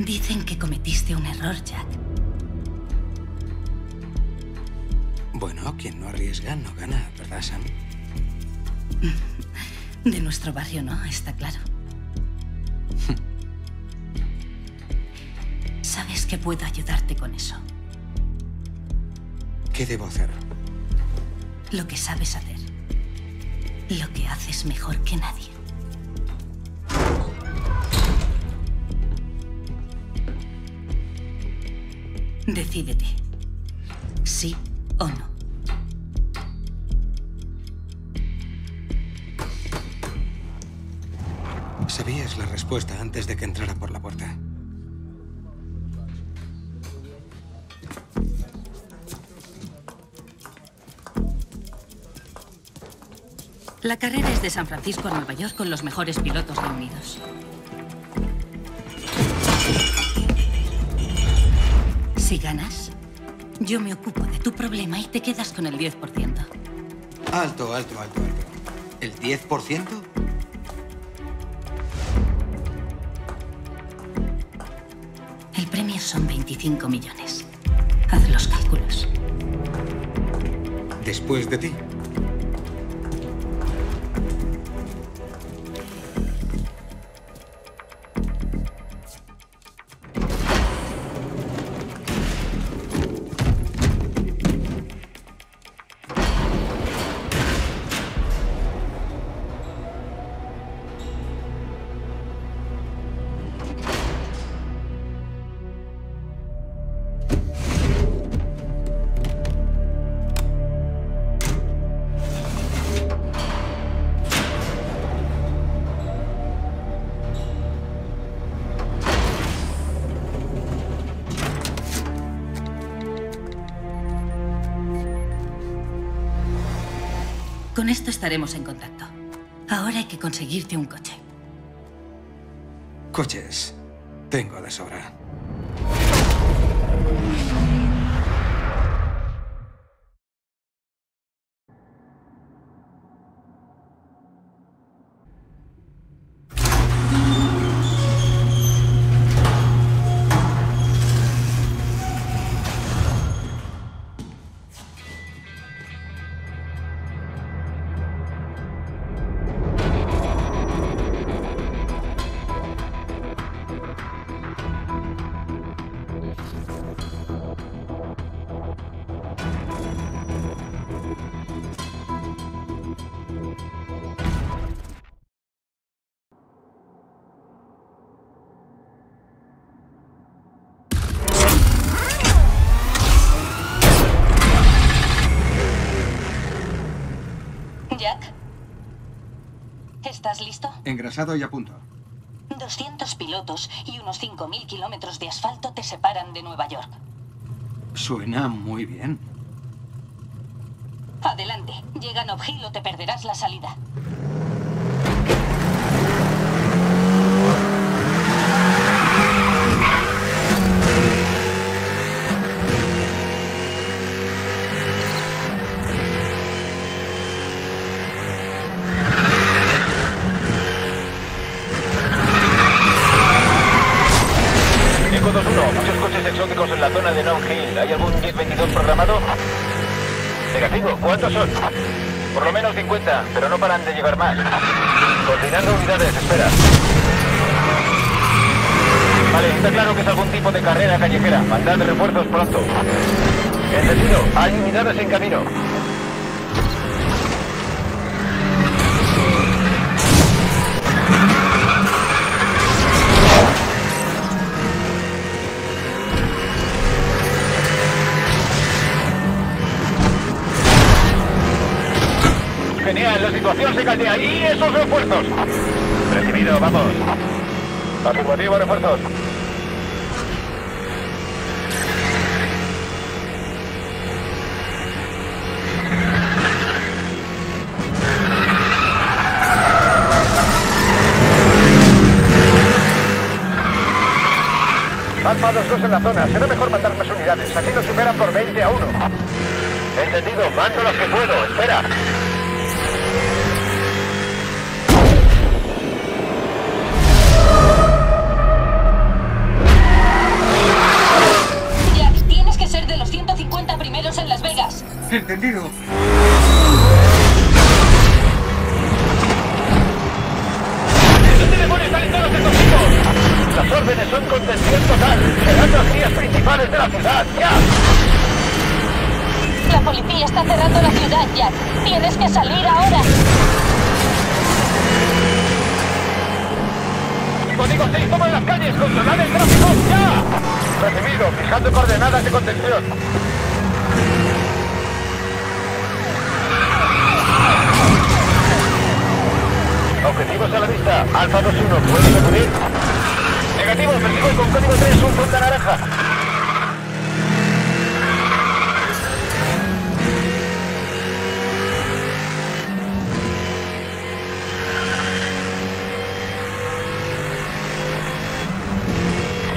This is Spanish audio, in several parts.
Dicen que cometiste un error, Jack. Bueno, quien no arriesga no gana, ¿verdad, Sam? De nuestro barrio no, está claro. Sabes que puedo ayudarte con eso. ¿Qué debo hacer? Lo que sabes hacer. Lo que haces mejor que nadie. Decídete, sí o no. Sabías la respuesta antes de que entrara por la puerta. La carrera es de San Francisco a Nueva York con los mejores pilotos reunidos. Si ganas, yo me ocupo de tu problema y te quedas con el 10%. Alto, alto, alto, alto. ¿El 10%? El premio son 25 millones. Haz los cálculos. Después de ti. Con esto estaremos en contacto. Ahora hay que conseguirte un coche. Coches tengo de sobra. Jack, ¿estás listo? Engrasado y a punto. 200 pilotos y unos 5.000 kilómetros de asfalto te separan de Nueva York. Suena muy bien. Adelante, llega a Nob Hill o te perderás la salida. Exóticos en la zona de Nob Hill. ¿Hay algún 10-22 programado? Negativo, ¿cuántos son? Por lo menos 50, pero no paran de llegar más. Coordinando unidades, espera. Vale, está claro que es algún tipo de carrera callejera. Mandad refuerzos pronto. Entendido, hay unidades en camino. Genial, la situación se caldea. ¡Y esos refuerzos! Recibido, vamos. Afirmativo, refuerzos. Alfa 2-2 en la zona, será mejor mandar más unidades, aquí nos superan por 20-1. Entendido, mando los que puedo, espera. Jax, tienes que ser de los 150 primeros en Las Vegas. Entendido. Las órdenes son contención total. Cerrad las vías principales de la ciudad, Jack. La policía está cerrando la ciudad, Jack. Tienes que salir ahora. Código 6, toman las calles, controlad el tráfico, ya. Recibido, fijando coordenadas de contención. Objetivos a la vista, Alfa 2-1, ¿puedes acudir? Negativo, persigo con código 3, un punta naranja.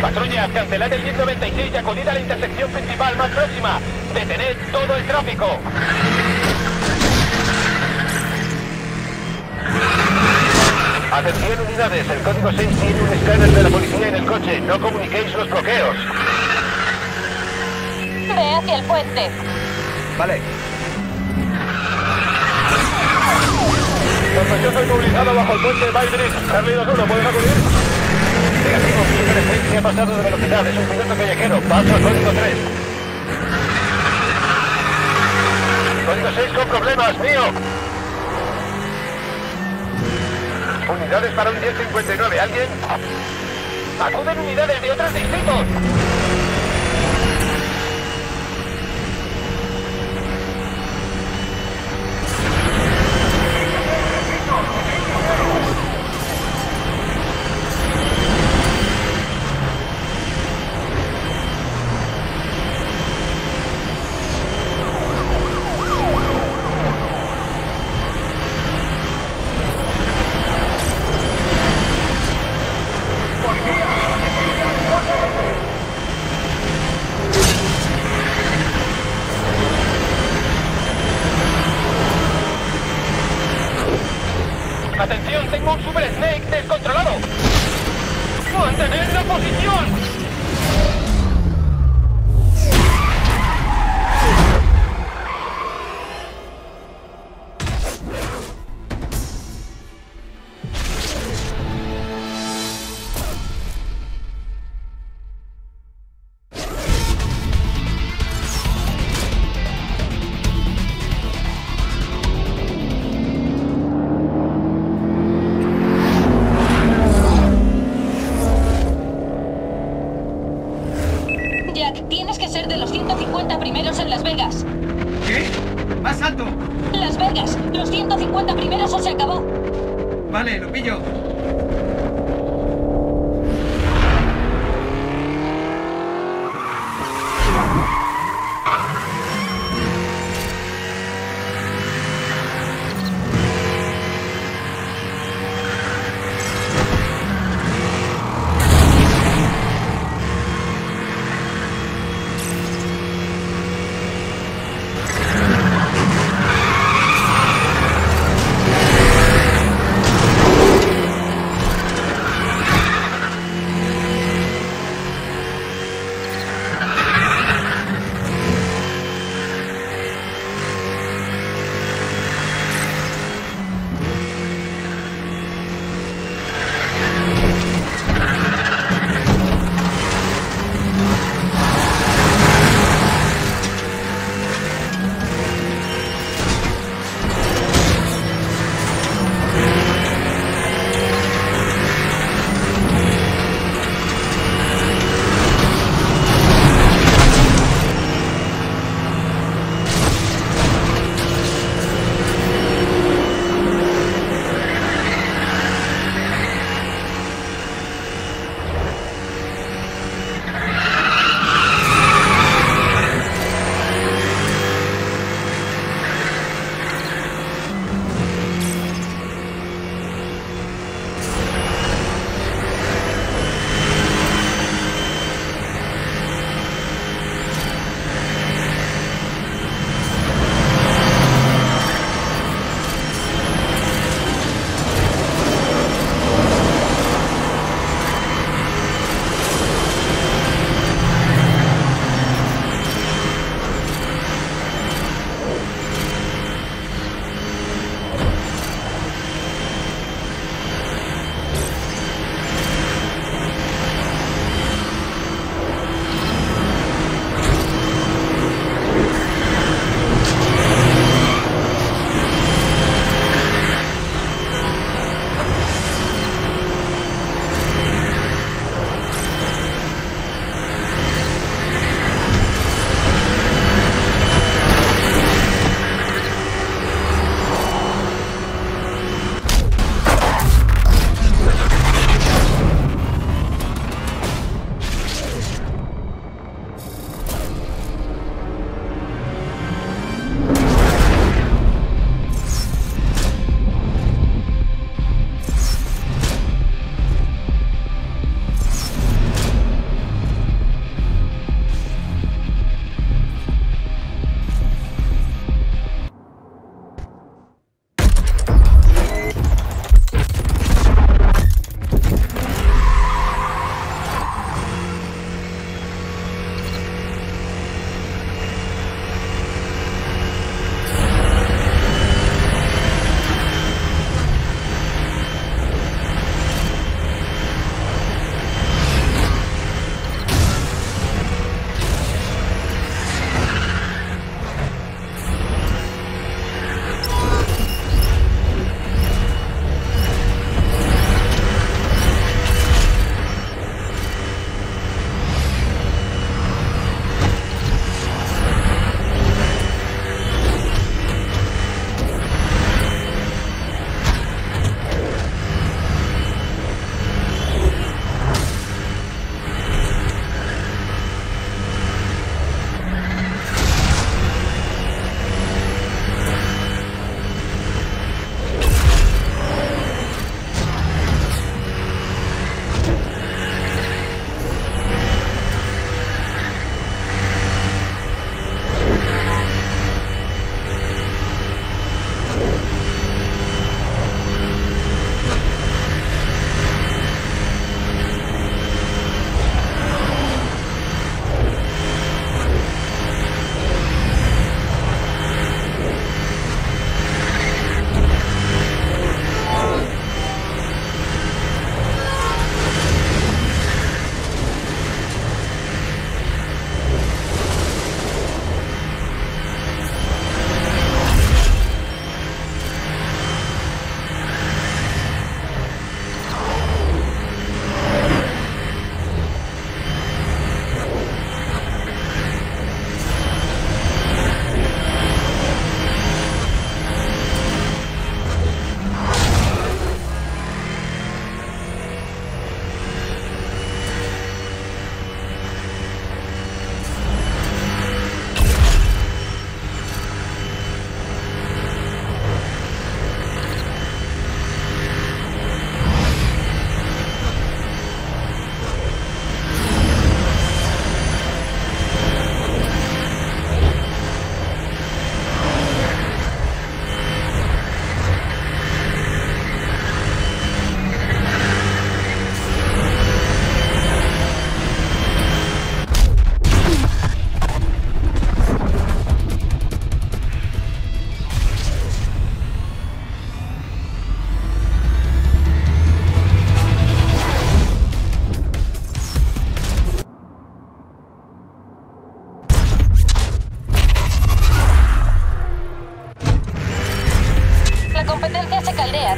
Patrulla, cancelad el 196 y acudid a la intersección principal más próxima. Detened todo el tráfico. Atención unidades, el código 6 tiene un escáner de la policía en el coche. No comuniquéis los bloqueos. Ve hacia el puente. Vale. Sospechoso inmovilizado bajo el puente de Baidris. Charlie 2-1, ¿puedes acudir? Negativo, piso de frecuencia pasado de velocidad. Es un piloto callejero. Paso al código 3. Código 6 con problemas, mío. Unidades para un 1059, ¿alguien? ¡Acuden unidades de otros distritos! ¡Tengo un Super Snake descontrolado! ¡Mantened la posición!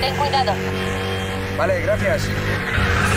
ten cuidado. Vale, gracias.